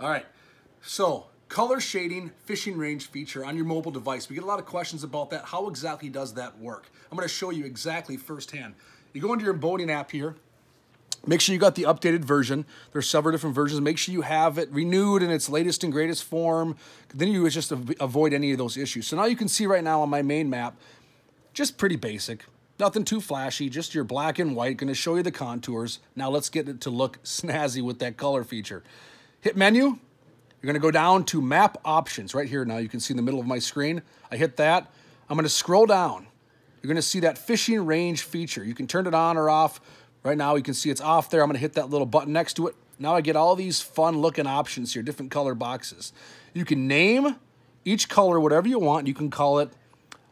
All right, so color shading fishing range feature on your mobile device. We get a lot of questions about that. How exactly does that work? I'm going to show you exactly firsthand. You go into your boating app here. Make sure you got the updated version. There's several different versions. Make sure you have it renewed in its latest and greatest form. Then you just avoid any of those issues. So now you can see right now on my main map, just pretty basic. Nothing too flashy, just your black and white. Going to show you the contours. Now let's get it to look snazzy with that color feature. Hit menu. You're going to go down to map options right here. Now you can see in the middle of my screen. I hit that. I'm going to scroll down. You're going to see that fishing range feature. You can turn it on or off. Right now you can see it's off there. I'm going to hit that little button next to it. Now I get all these fun looking options here, different color boxes. You can name each color whatever you want. You can call it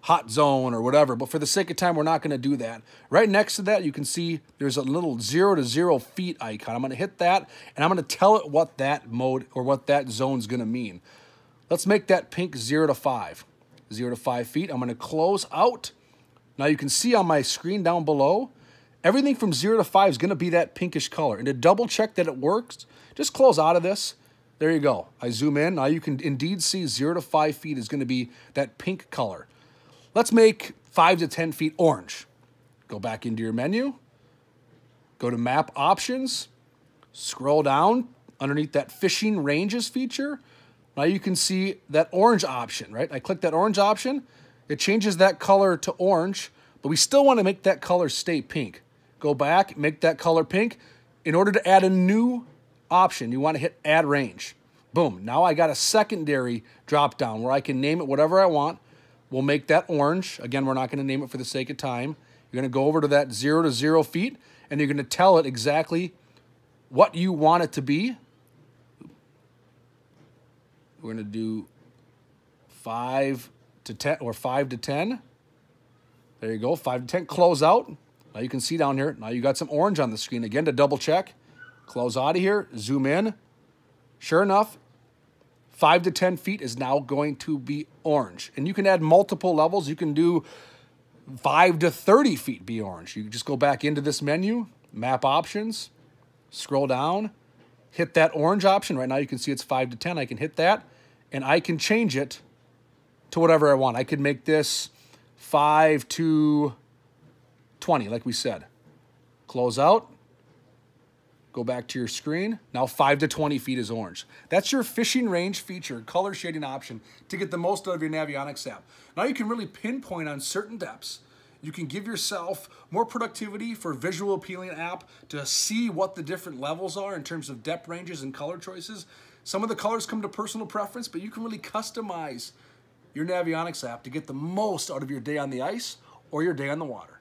hot zone or whatever, but for the sake of time, we're not going to do that. Right next to that, you can see there's a little 0 to 0 feet icon. I'm going to hit that, and I'm going to tell it what that mode or what that zone's going to mean. Let's make that pink 0 to 5. 0 to 5 feet. I'm going to close out. Now you can see on my screen down below, everything from 0 to 5 is going to be that pinkish color. And to double check that it works, just close out of this. There you go. I zoom in. Now you can indeed see 0 to 5 feet is going to be that pink color. Let's make 5 to 10 feet orange. Go back into your menu, go to map options, scroll down underneath that fishing ranges feature. Now you can see that orange option, right? I click that orange option. It changes that color to orange, but we still want to make that color stay pink. Go back, make that color pink. In order to add a new option, you want to hit add range. Boom, now I got a secondary drop down where I can name it whatever I want. We'll make that orange. Again, we're not going to name it for the sake of time. You're going to go over to that 0 to 0 feet, and you're going to tell it exactly what you want it to be. We're going to do 5 to 10 or 5 to 10. There you go, 5 to 10. Close out. Now you can see down here. Now you got some orange on the screen. Again, to double check, close out of here. Zoom in. Sure enough, 5 to 10 feet is now going to be orange. And you can add multiple levels. You can do 5 to 30 feet be orange. You just go back into this menu, map options, scroll down, hit that orange option. Right now you can see it's 5 to 10. I can hit that, and I can change it to whatever I want. I could make this 5 to 20, like we said. Close out. Go back to your screen. Now 5 to 20 feet is orange. That's your fishing range feature, color shading option to get the most out of your Navionics app. Now you can really pinpoint on certain depths. You can give yourself more productivity for visual appealing app to see what the different levels are in terms of depth ranges and color choices. Some of the colors come to personal preference, but you can really customize your Navionics app to get the most out of your day on the ice or your day on the water.